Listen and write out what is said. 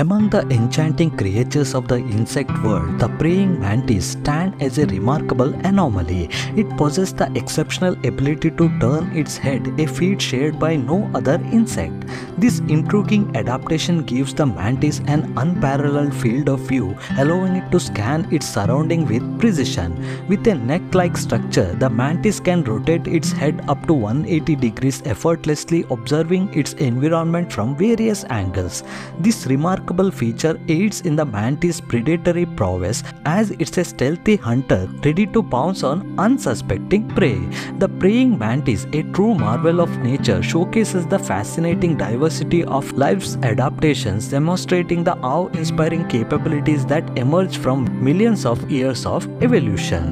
Among the enchanting creatures of the insect world, the praying mantis stands as a remarkable anomaly. It possesses the exceptional ability to turn its head, a feat shared by no other insect. This intriguing adaptation gives the mantis an unparalleled field of view, allowing it to scan its surroundings with precision. With a neck-like structure, the mantis can rotate its head up to 180 degrees effortlessly, observing its environment from various angles. This remarkable feature aids in the mantis' predatory prowess, as it's a stealthy hunter ready to pounce on unsuspecting prey. The praying mantis, a true marvel of nature, showcases the fascinating diversity of life's adaptations, demonstrating the awe-inspiring capabilities that emerge from millions of years of evolution.